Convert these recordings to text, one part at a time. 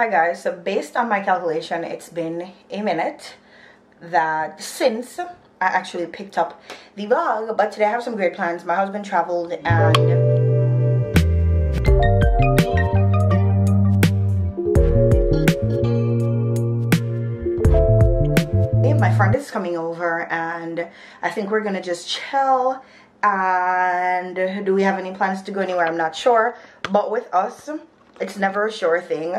Hi guys, so based on my calculation, it's been a minute that since I actually picked up the vlog, but today I have some great plans. My husband traveled and my friend is coming over and I think we're gonna just chill. And do we have any plans to go anywhere? I'm not sure, but with us it's never a sure thing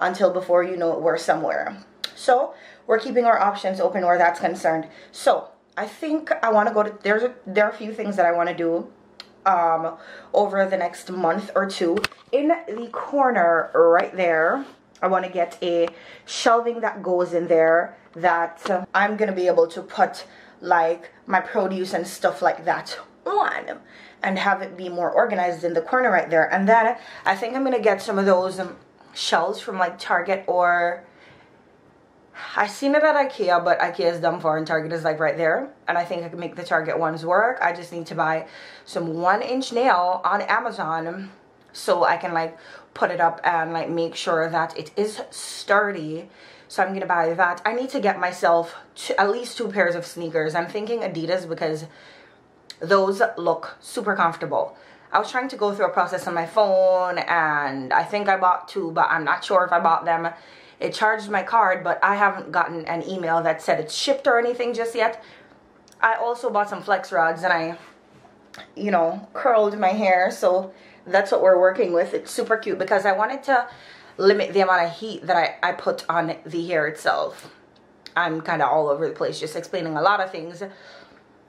until before you know it, we're somewhere. So we're keeping our options open where that's concerned. So I think I want to go to there are a few things that I want to do over the next month or two. In the corner right there, I want to get a shelving that goes in there that I'm gonna be able to put like my produce and stuff like that on and have it be more organized in the corner right there. And then I think I'm gonna get some of those shelves from like Target, or I seen it at IKEA, but IKEA is dumb for and Target is like right there, and I think I can make the Target ones work. I just need to buy some 1-inch nail on Amazon so I can like put it up and like make sure that it is sturdy. So I'm gonna buy that. I need to get myself at least 2 pairs of sneakers. I'm thinking Adidas because those look super comfortable. I was trying to go through a process on my phone and I think I bought 2, but I'm not sure if I bought them. It charged my card, but I haven't gotten an email that said it's shipped or anything just yet. I also bought some flex rods and I, you know, curled my hair. So that's what we're working with. It's super cute because I wanted to limit the amount of heat that I put on the hair itself. I'm kind of all over the place just explaining a lot of things.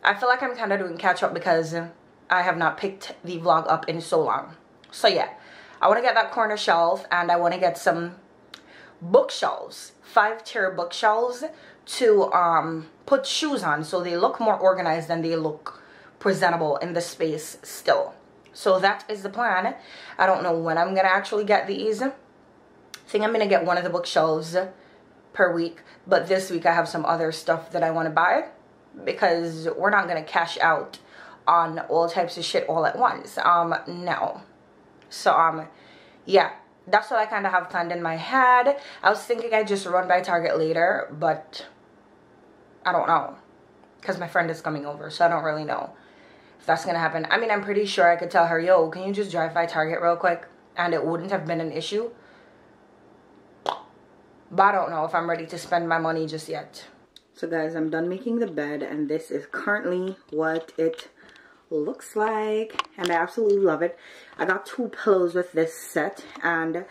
I feel like I'm kind of doing catch up because I have not picked the vlog up in so long. So yeah, I want to get that corner shelf and I want to get some bookshelves, 5-tier bookshelves to put shoes on so they look more organized and they look presentable in the space still. So that is the plan. I don't know when I'm going to actually get these. I think I'm going to get one of the bookshelves per week. But this week I have some other stuff that I want to buy because we're not going to cash out on all types of shit all at once. No. So, yeah. That's what I kind of have planned in my head. I was thinking I'd just run by Target later, but I don't know because my friend is coming over. So I don't really know if that's gonna happen. I mean, I'm pretty sure I could tell her, yo, can you just drive by Target real quick, and it wouldn't have been an issue. But I don't know if I'm ready to spend my money just yet. So guys, I'm done making the bed and this is currently what it looks like, and I absolutely love it. I got 2 pillows with this set, and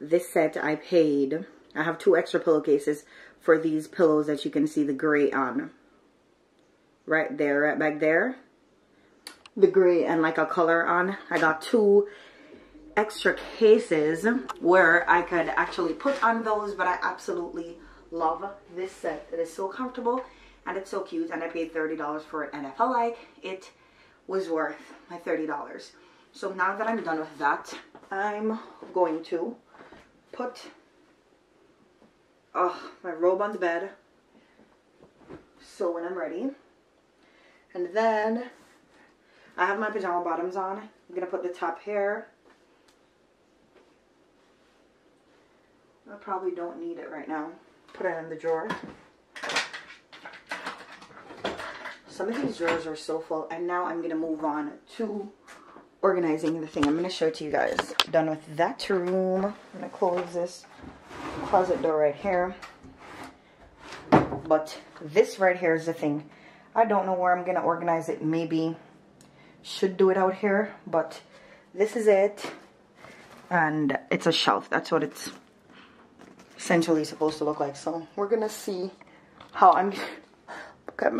this set I paid, I have 2 extra pillowcases for these pillows that you can see the gray on right there, right back there, the gray and like a color on. I got 2 extra cases where I could actually put on those, but I absolutely love this set. It is so comfortable and it's so cute, and I paid $30 for it, and I felt like it was worth my $30. So now that I'm done with that, I'm going to put my robe on the bed so when I'm ready, and then I have my pajama bottoms on. I'm gonna put the top here. I probably don't need it right now. Put it in the drawer. Some of these drawers are so full. And now I'm gonna move on to organizing the thing. I'm gonna show it to you guys. Done with that room. I'm gonna close this closet door right here. But this right here is the thing. I don't know where I'm gonna organize it. Maybe should do it out here, but this is it, and it's a shelf. That's what it's essentially supposed to look like. So we're gonna see how I'm look at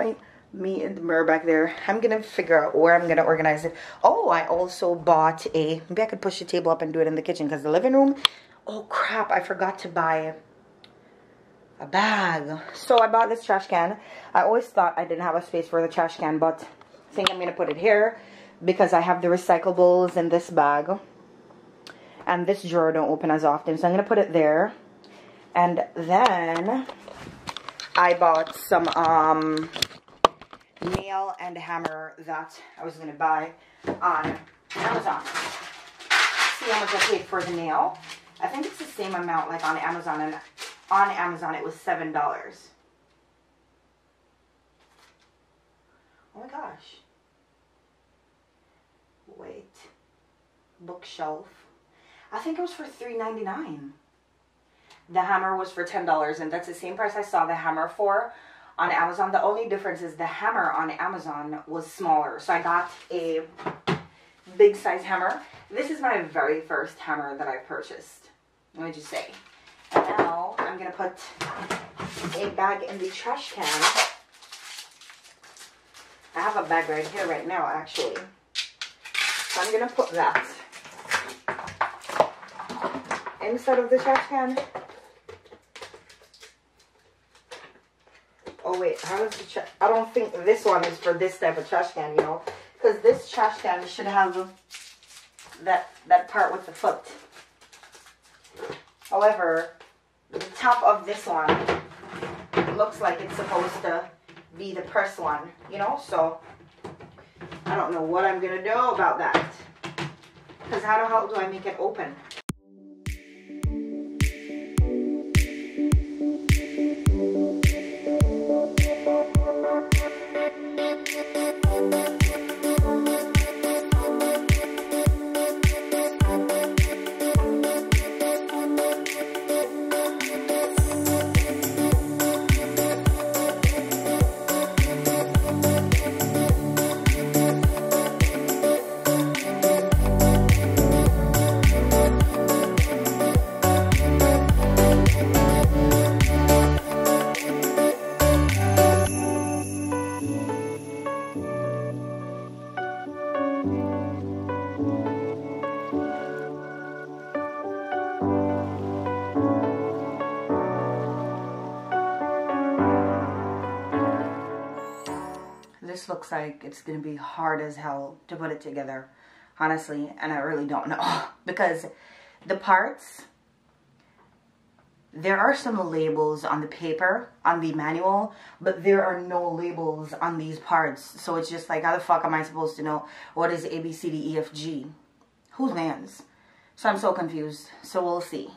me in the mirror back there. I'm gonna figure out where I'm gonna organize it. Oh, I also bought a, maybe I could push the table up and do it in the kitchen because the living room, oh crap, I forgot to buy a bag. So I bought this trash can. I always thought I didn't have a space for the trash can, but I think I'm gonna put it here because I have the recyclables in this bag, and this drawer don't open as often, so I'm gonna put it there. And then I bought some nail and hammer that I was gonna buy on Amazon. See how much I paid for the nail I think it's the same amount like on Amazon, and on Amazon it was $7. Oh my gosh. Wait. Bookshelf. I think it was for $3.99. The hammer was for $10, and that's the same price I saw the hammer for on Amazon. The only difference is the hammer on Amazon was smaller. So I got a big size hammer. This is my very first hammer that I purchased, let me just say. And now I'm going to put a bag in the trash can. I have a bag right here right now, actually. So I'm going to put that inside of the trash can. Oh wait, how does the trash... I don't think this one is for this type of trash can, you know. Because this trash can should have that part with the foot. However, the top of this one looks like it's supposed to be the press one, you know? So, I don't know what I'm going to do about that. Because how the hell do I make it open? This looks like it's gonna be hard as hell to put it together, honestly, and I really don't know because the parts, there are some labels on the paper, on the manual, but there are no labels on these parts, so it's just like, how the fuck am I supposed to know what is A, B, C, D, E, F, G? Whose man's? So I'm so confused, so we'll see.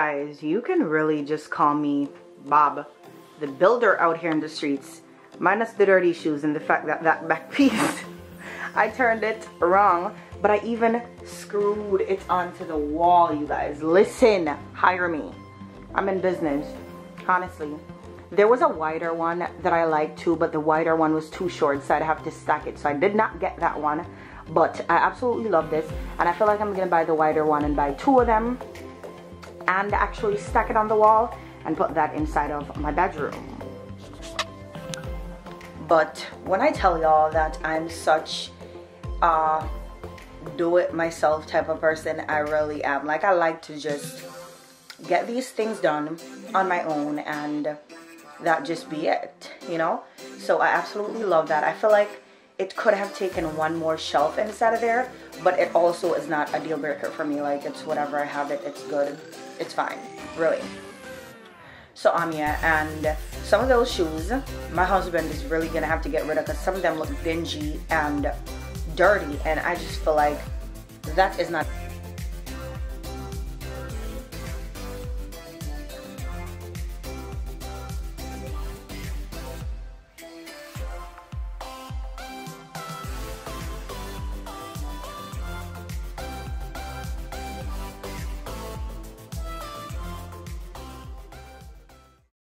guys, you can really just call me Bob, the builder out here in the streets, minus the dirty shoes and the fact that that back piece, I turned it wrong, but I even screwed it onto the wall, you guys. Listen, hire me. I'm in business, honestly. There was a wider one that I liked too, but the wider one was too short, so I'd have to stack it. So I did not get that one, but I absolutely love this. And I feel like I'm gonna buy the wider one and buy two of them and actually stack it on the wall and put that inside of my bedroom. But when I tell y'all that I'm such a do-it-myself type of person, I really am. Like, I like to just get these things done on my own and that just be it, you know? So I absolutely love that. I feel like it could have taken one more shelf inside of there, but it also is not a deal breaker for me. Like, it's whatever, I have it, it's good, it's fine, really. So yeah, and some of those shoes my husband is really gonna have to get rid of because some of them look dingy and dirty, and I just feel like that is not